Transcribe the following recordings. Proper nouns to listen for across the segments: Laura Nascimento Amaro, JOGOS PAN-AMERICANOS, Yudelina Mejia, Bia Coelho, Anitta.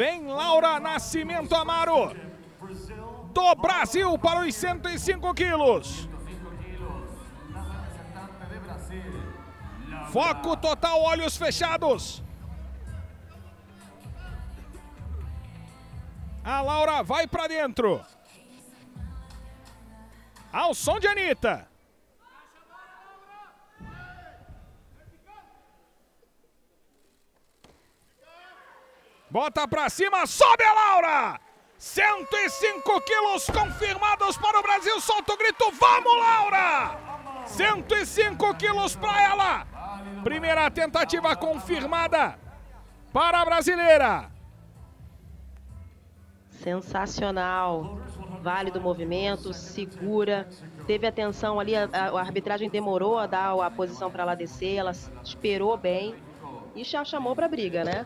Vem Laura Nascimento Amaro, do Brasil, para os 105 quilos. Foco total, olhos fechados. A Laura vai para dentro. Ao som de Anitta. Bota pra cima, sobe a Laura! 105 quilos confirmados para o Brasil, solta o grito, vamos Laura! 105 quilos pra ela! Primeira tentativa confirmada para a brasileira. Sensacional, válido movimento, segura, teve atenção ali, a arbitragem demorou a dar a posição para ela descer, ela esperou bem e já chamou para briga, né?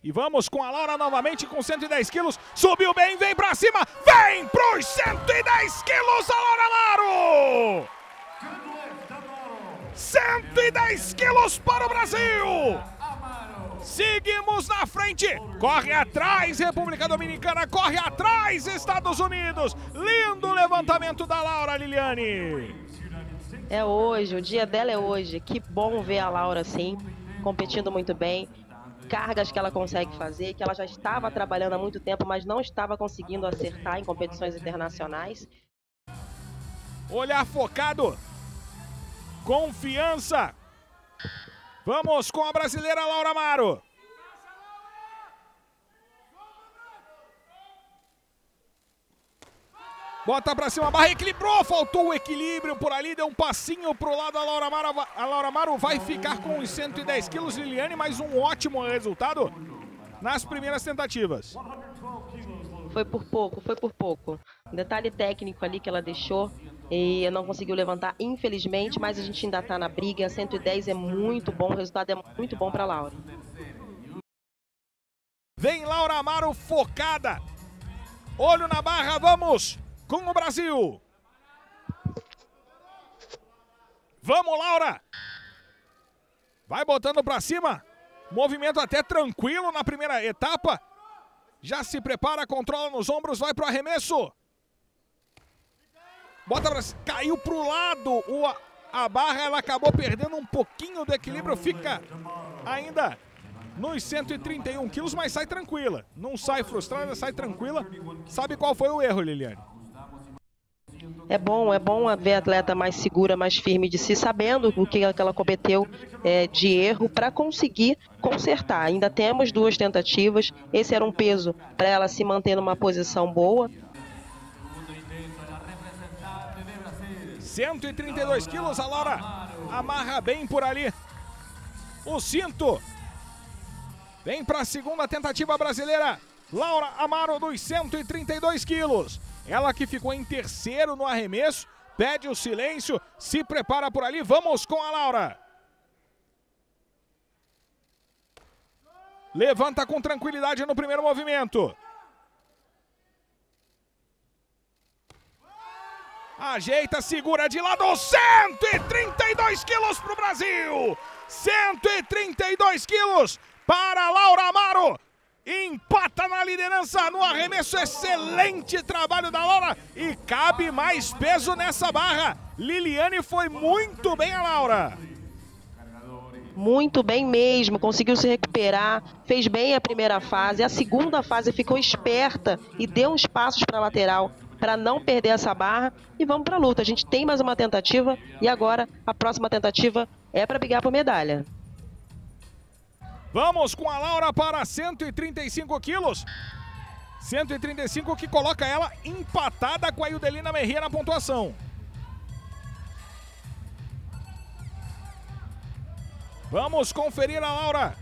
E vamos com a Laura novamente com 110 quilos, subiu bem, vem para cima, vem para os 110 quilos a Laura Amaro! 110 quilos para o Brasil! Seguimos na frente, corre atrás República Dominicana, corre atrás Estados Unidos. Lindo levantamento da Laura, Liliane. É hoje, o dia dela é hoje. Que bom ver a Laura assim, competindo muito bem. Cargas que ela consegue fazer, que ela já estava trabalhando há muito tempo, mas não estava conseguindo acertar em competições internacionais. Olhar focado, confiança. Vamos com a brasileira Laura Amaro. Bota pra cima, a barra equilibrou, faltou o equilíbrio por ali, deu um passinho pro lado a Laura Amaro. A Laura Amaro vai ficar com os 110 quilos, Liliane, mais um ótimo resultado nas primeiras tentativas. Foi por pouco, foi por pouco. Detalhe técnico ali que ela deixou. E não conseguiu levantar, infelizmente, mas a gente ainda está na briga. 110 é muito bom, o resultado é muito bom para a Laura. Vem Laura Amaro focada. Olho na barra, vamos com o Brasil. Vamos, Laura. Vai botando para cima. Movimento até tranquilo na primeira etapa. Já se prepara, controla nos ombros, vai para o arremesso. Bota pra... Caiu pro lado a barra, ela acabou perdendo um pouquinho do equilíbrio, fica ainda nos 131 quilos, mas sai tranquila. Não sai frustrada, sai tranquila. Sabe qual foi o erro, Liliane? É bom ver a atleta mais segura, mais firme de si, sabendo o que ela cometeu de erro para conseguir consertar. Ainda temos duas tentativas, esse era um peso para ela se manter numa posição boa. 132 quilos, a Laura amarra bem por ali o cinto. Vem para a segunda tentativa brasileira, Laura Amaro dos 132 quilos. Ela que ficou em terceiro no arremesso, pede o silêncio, se prepara por ali, vamos com a Laura. Levanta com tranquilidade no primeiro movimento. Ajeita, segura de lado, 132 quilos para o Brasil, 132 quilos para Laura Amaro, empata na liderança no arremesso, excelente trabalho da Laura e cabe mais peso nessa barra, Liliane foi muito bem a Laura. Muito bem mesmo, conseguiu se recuperar, fez bem a primeira fase, a segunda fase ficou esperta e deu uns passos para a lateral, para não perder essa barra e vamos para a luta. A gente tem mais uma tentativa e agora a próxima tentativa é para brigar por medalha. Vamos com a Laura para 135 quilos. 135 que coloca ela empatada com a Yudelina Mejia na pontuação. Vamos conferir a Laura.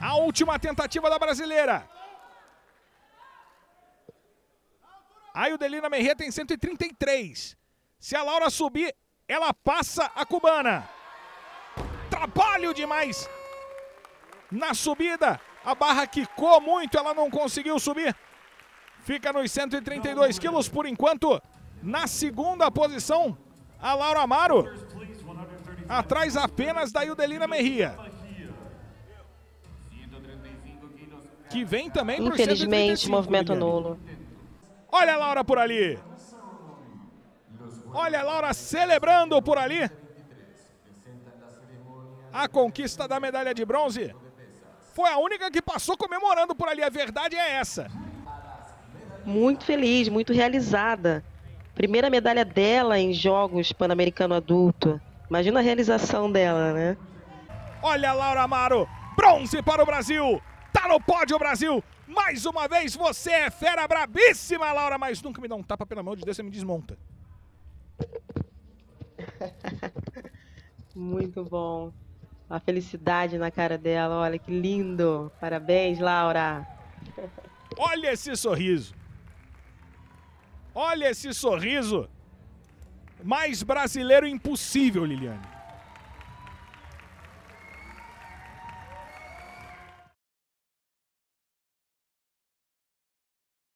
A última tentativa da brasileira. A Yudelina Mejia tem 133. Se a Laura subir, ela passa a cubana. Trabalho demais na subida. A barra quicou muito, ela não conseguiu subir. Fica nos 132 quilos por enquanto. Na segunda posição, a Laura Amaro. Atrás apenas da Yudelina Mejia. que vem também para o 135. Infelizmente, movimento nulo. Olha a Laura por ali. Olha a Laura celebrando por ali a conquista da medalha de bronze. Foi a única que passou comemorando por ali. A verdade é essa. Muito feliz, muito realizada. Primeira medalha dela em Jogos Pan-Americano Adulto. Imagina a realização dela, né? Olha a Laura Amaro. Bronze para o Brasil. Tá no pódio, Brasil. Mais uma vez, você é fera, brabíssima, Laura. Mas nunca me dá um tapa, pelo amor de Deus, você me desmonta. Muito bom. A felicidade na cara dela, olha que lindo. Parabéns, Laura. Olha esse sorriso. Olha esse sorriso. Mais brasileiro impossível, Liliane.